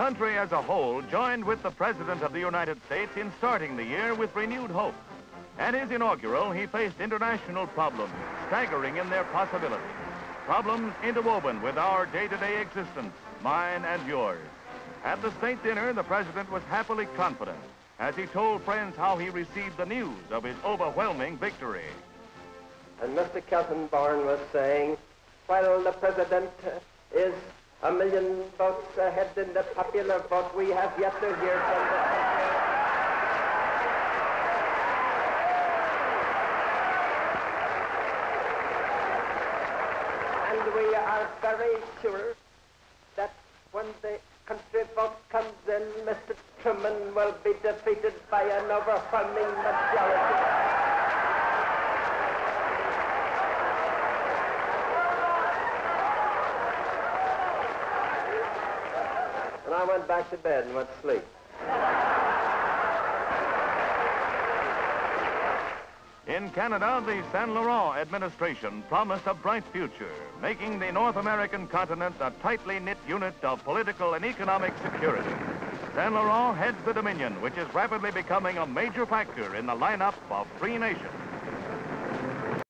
country as a whole joined with the President of the United States in starting the year with renewed hope. At his inaugural, he faced international problems, staggering in their possibilities. Problems interwoven with our day-to-day existence, mine and yours. At the state dinner, the President was happily confident as he told friends how he received the news of his overwhelming victory. And Mr. Kelvin Bar was saying, while the President is 1 million votes ahead in the popular vote, we have yet to hear from the President. And we are very sure that when the country vote comes in, Mr. Truman will be defeated by an overwhelming majority. And I went back to bed and went to sleep. In Canada, the Saint Laurent administration promised a bright future, making the North American continent a tightly knit unit of political and economic security. Saint Laurent heads the Dominion, which is rapidly becoming a major factor in the lineup of free nations.